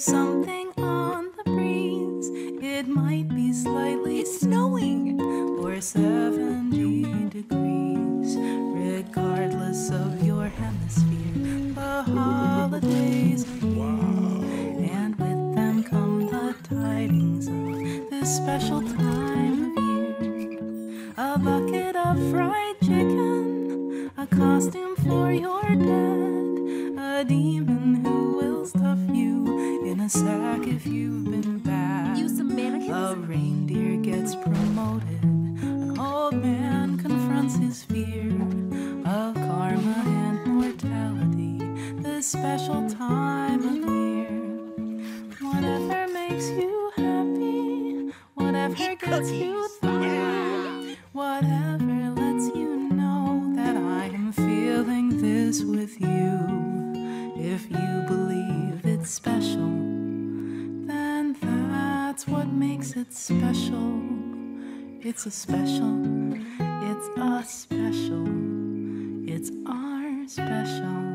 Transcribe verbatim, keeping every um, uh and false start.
There's something on the breeze. It might be slightly snowing or seventy degrees. Regardless of your hemisphere, the holidays are here, and with them come the tidings of this special time of year. A bucket of fried chicken, a costume for your dad, a demon who will stuff you in a sack if you've been bad. Use Americans. A reindeer gets promoted, an old man confronts his fear of karma and mortality, this special time of year. Whatever makes you happy, whatever gets you through, whatever lets you know that I am feeling this with you. If you believe it's special, then that's what makes it special. It's a special, it's a special, it's our special.